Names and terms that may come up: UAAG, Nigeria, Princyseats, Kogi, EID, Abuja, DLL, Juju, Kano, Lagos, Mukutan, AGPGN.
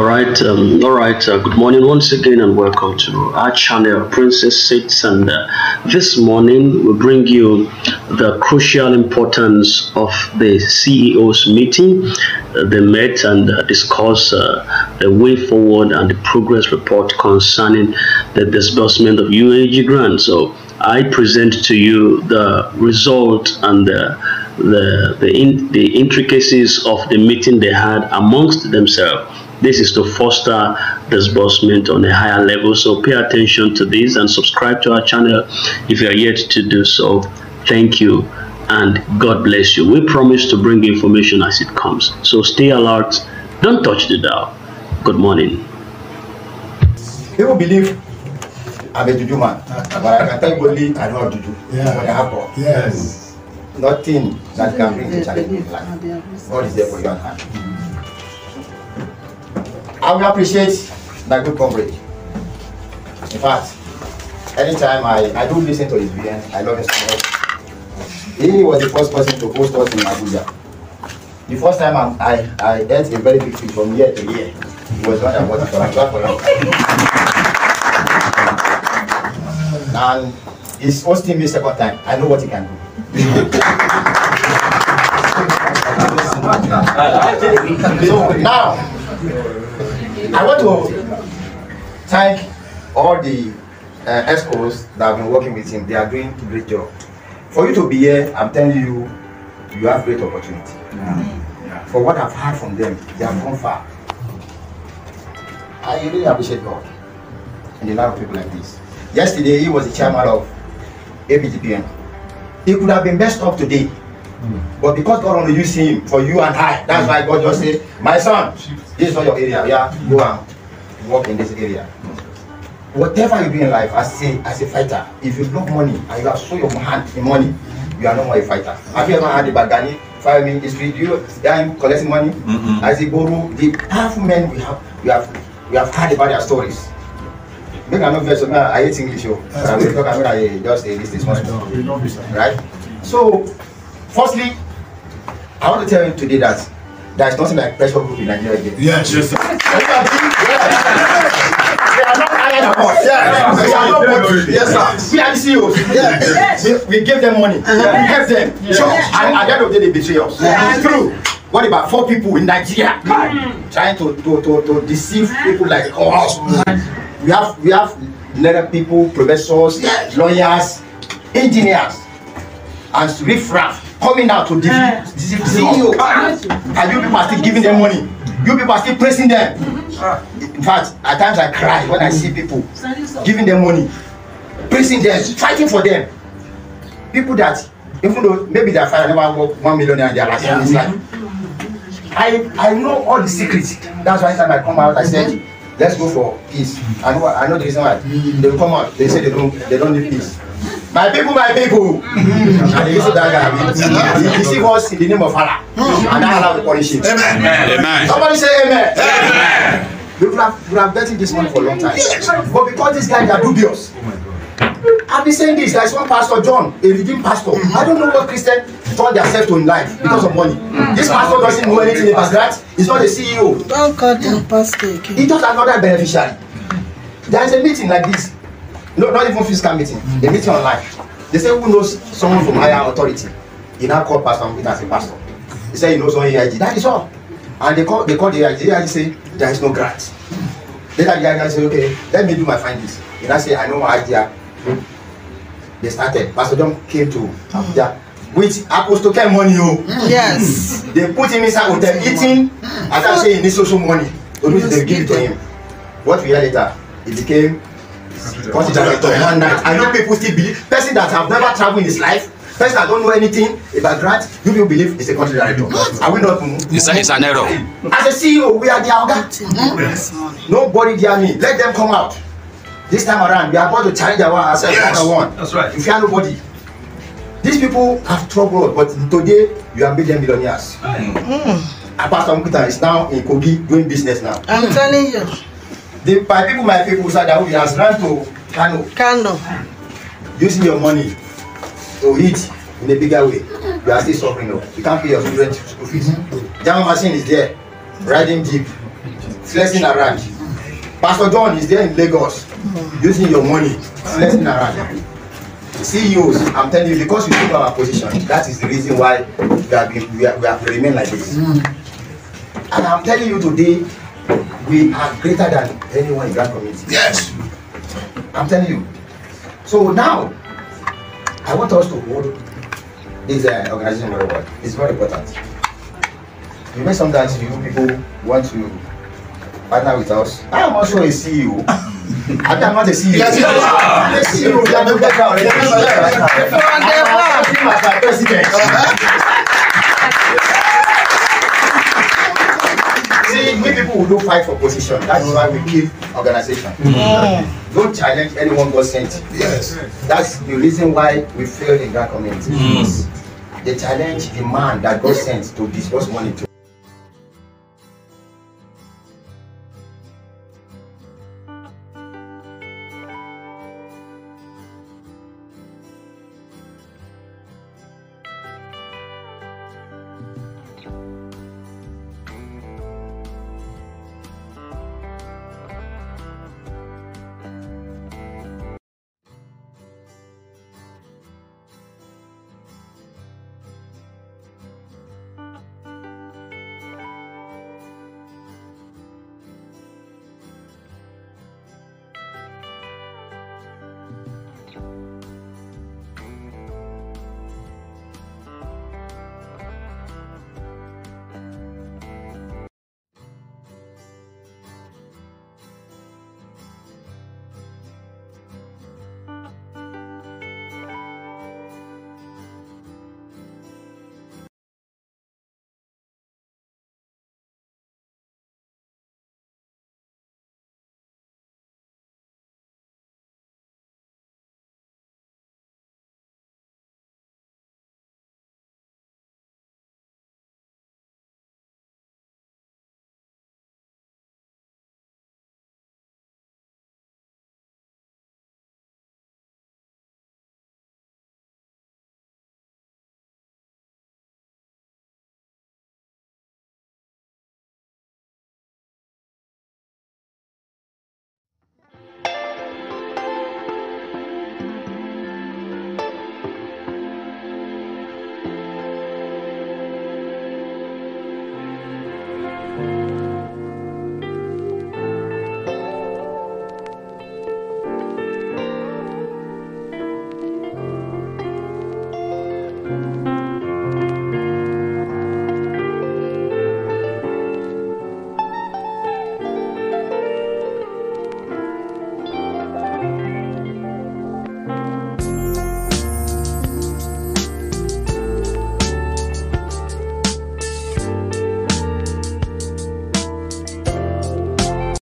All right, good morning once again, and welcome to our channel Princyseats. And this morning we bring you the crucial importance of the CEO's meeting. They met and discussed the way forward and the progress report concerning the disbursement of UAAG grants. So I present to you the result and the intricacies of the meeting they had amongst themselves. This is to foster disbursement on a higher level, so pay attention to this and subscribe to our channel if you are yet to do so. Thank you and God bless you. We promise to bring information as it comes, so stay alert, don't touch the dial. Good morning. They will believe I'm a Juju man, but I can tell you only I know Juju. Yeah. Yes. Nothing that can bring the challenge in life. God is there for you and hand. I will appreciate that good coverage. In fact, anytime I do listen to his video, I love him so much. He was the first person to host us in Abuja. The first time I ate a very big fish from year to year. He was one that was for and he's hosting me second time. I know what he can do. So now, I want to thank all the escorts that have been working with him. They are doing a great job. For you to be here, I'm telling you, you have great opportunity. Yeah. For what I've heard from them, they have gone far. I really appreciate God and a lot of people like this. Yesterday, he was the chairman of AGPGN. He could have been best up today, but because God only used him for you and I, that's why God just said, my son, this is not your area. Yeah, go and work in this area. Whatever you do in life, as a fighter, if you block money and you have shown your hand in money, you are no more a fighter. Have you ever had a Bagani, 5 minute history, you collecting money? As a guru, the powerful men we have heard about their stories. I hate English, so I will talk about just this one. Right? So, firstly, I want to tell you today that there is nothing like pressure group in Nigeria again. Yes, yes, sir. They are not iron about. Yes, sir. We are the CEOs. Yes. We gave them money. We helped them. And at the end of the day, they betray us. It's true. What about 4 people in Nigeria trying to deceive people like us? We have letter people, professors, lawyers, engineers, and riffraff coming out to deceive CEO. And you people are still giving them money. You people are still praising them. In fact, at times I cry when I see people giving them money, praising them, fighting for them. People that, even though maybe their father never worked 1 million in their life. I know all the secrets. That's why time I come out, I said, let's go for peace. I know the reason why. They will come out, they say they don't need peace. My people, and they use that guy. He deceives us in the name of Allah, and Allah will punish him. Amen. Somebody say amen. Amen. We have betting this money for a long time, but because these guys are dubious. I've been saying this. There is one pastor, John, a redeemed pastor. I don't know what Christian taught themselves to in life because of money. This pastor doesn't know anything about that. He's not a CEO. Don't call him pastor again. He just another beneficiary. There is a meeting like this. No, not even physical meeting. A meeting online. They say who knows someone from higher authority. He now called Pastor Mukutan as a pastor. He said he knows on EID. That is all. And they call the EID. The EID say there is no grant. Later the EID say okay, let me do my findings. He now say I know my idea. They started. Pastor John came to Abuja with Apostle Ken money. Yes. They put him inside hotel eating. As I say, he needs social money. So they give it to him. What we heard later, he became considered one night. I know people still believe. Person that have never traveled in his life, person that don't know anything about grant, you will believe it's a country director. I will not. It's an error. As a CEO, we are the organ. Nobody dare me. Let them come out. This time around, we are about to challenge ourselves. Yes, that's right. If you are nobody, these people have trouble, but today you have made them millionaires. And Pastor Mukutan is now in Kogi doing business now. I'm telling you. My people said that he has run to Kano. Using your money to eat in a bigger way. You are still suffering. You can't pay your children to feed. Jam machine is there, riding jeep. flexing around. Pastor John is there in Lagos, using your money, flexing around. CEOs, I'm telling you, because we took our position, that is the reason why we have remained like this. And I'm telling you today, we are greater than anyone in that community. Yes. I'm telling you. So now, I want us to hold this organization very well. It's very important. You may sometimes you people want to partner with us. I am also a CEO. I am not a CEO. Yes, I'm a CEO. You are no better already. I'm president. See, we people who don't fight for position. That's why we keep organization. Don't challenge anyone God sent. Yes. That's the reason why we failed in that community. They challenge the man that God sent to disperse money to.